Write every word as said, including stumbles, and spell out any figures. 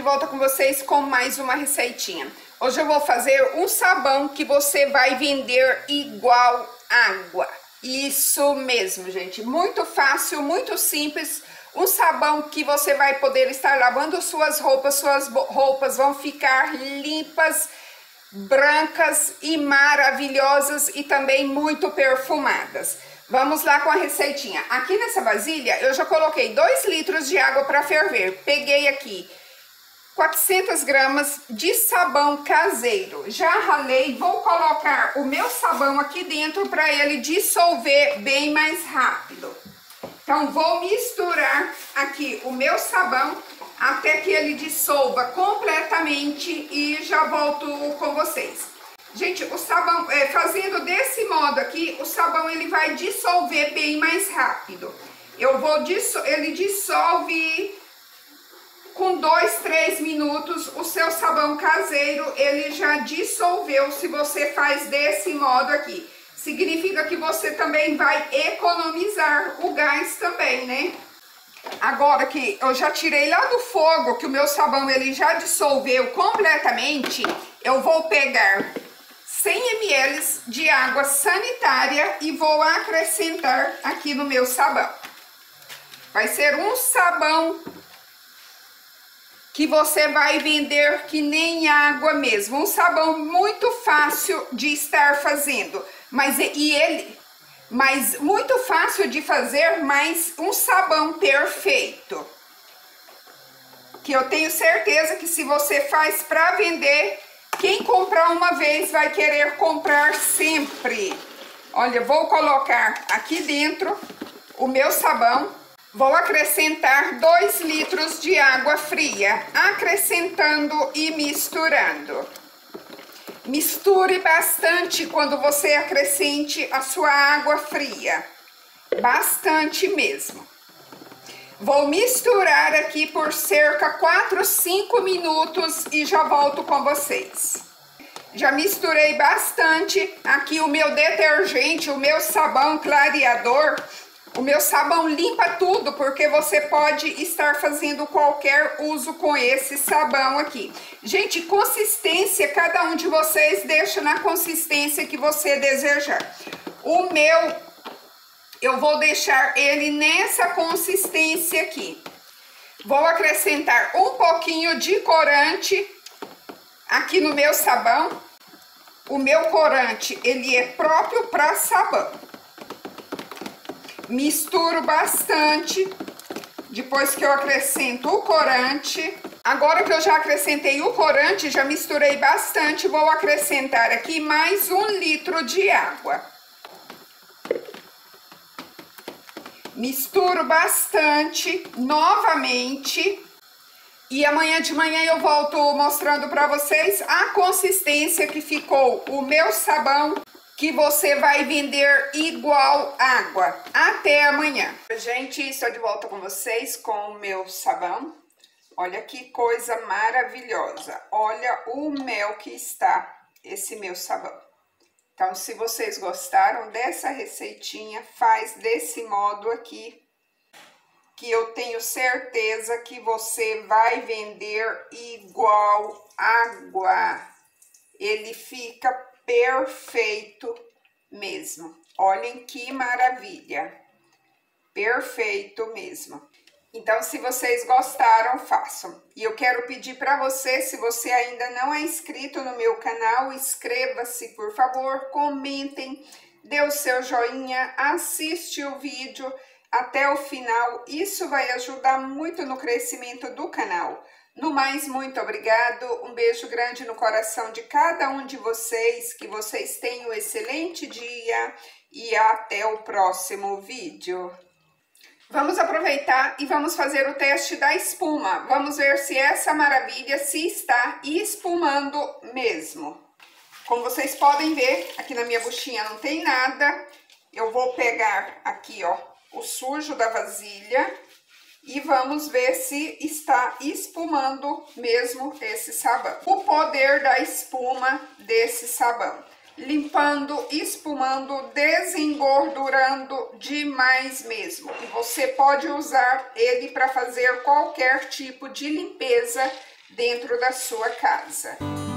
de volta com vocês com mais uma receitinha. Hoje eu vou fazer um sabão que você vai vender igual água. Isso mesmo, gente. Muito fácil, muito simples. Um sabão que você vai poder estar lavando suas roupas. Suas roupas vão ficar limpas, brancas e maravilhosas e também muito perfumadas. Vamos lá com a receitinha. Aqui nessa vasilha eu já coloquei dois litros de água para ferver. Peguei aqui quatrocentas gramas de sabão caseiro. Já ralei, vou colocar o meu sabão aqui dentro para ele dissolver bem mais rápido. Então vou misturar aqui o meu sabão até que ele dissolva completamente e já volto com vocês. Gente, o sabão, é, fazendo desse modo aqui, o sabão ele vai dissolver bem mais rápido. Eu vou, disso, ele dissolve com dois, três minutos, o seu sabão caseiro, ele já dissolveu se você faz desse modo aqui. Significa que você também vai economizar o gás também, né? Agora que eu já tirei lá do fogo, que o meu sabão ele já dissolveu completamente, eu vou pegar cem mililitros de água sanitária e vou acrescentar aqui no meu sabão. Vai ser um sabão que você vai vender que nem água mesmo. Um sabão muito fácil de estar fazendo, mas e ele, mas muito fácil de fazer, mas um sabão perfeito. Que eu tenho certeza que se você faz para vender, quem comprar uma vez vai querer comprar sempre. Olha, vou colocar aqui dentro o meu sabão. Vou acrescentar dois litros de água fria, acrescentando e misturando. Misture bastante quando você acrescente a sua água fria. Bastante mesmo. Vou misturar aqui por cerca quatro, cinco minutos e já volto com vocês. Já misturei bastante aqui o meu detergente, o meu sabão clareador. O meu sabão limpa tudo, porque você pode estar fazendo qualquer uso com esse sabão aqui. Gente, consistência, cada um de vocês deixa na consistência que você desejar. O meu... eu vou deixar ele nessa consistência aqui. Vou acrescentar um pouquinho de corante aqui no meu sabão. O meu corante, ele é próprio para sabão. Misturo bastante, depois que eu acrescento o corante. Agora que eu já acrescentei o corante, já misturei bastante, vou acrescentar aqui mais um litro de água. Misturo bastante novamente e amanhã de manhã eu volto mostrando para vocês a consistência que ficou o meu sabão que você vai vender igual água. Até amanhã. Gente, estou de volta com vocês com o meu sabão. Olha que coisa maravilhosa. Olha o mel que está esse meu sabão. Então, se vocês gostaram dessa receitinha, faz desse modo aqui, que eu tenho certeza que você vai vender igual água. Ele fica perfeito mesmo. Olhem que maravilha. Perfeito mesmo. Então, se vocês gostaram, façam. E eu quero pedir para você, se você ainda não é inscrito no meu canal, inscreva-se, por favor, comentem, dê o seu joinha, assiste o vídeo até o final. Isso vai ajudar muito no crescimento do canal. No mais, muito obrigado, um beijo grande no coração de cada um de vocês, que vocês tenham um excelente dia e até o próximo vídeo. Vamos aproveitar e vamos fazer o teste da espuma. Vamos ver se essa maravilha se está espumando mesmo. Como vocês podem ver, aqui na minha buchinha não tem nada. Eu vou pegar aqui, ó, o sujo da vasilha e vamos ver se está espumando mesmo esse sabão. O poder da espuma desse sabão. Limpando, espumando, desengordurando demais mesmo. E você pode usar ele para fazer qualquer tipo de limpeza dentro da sua casa.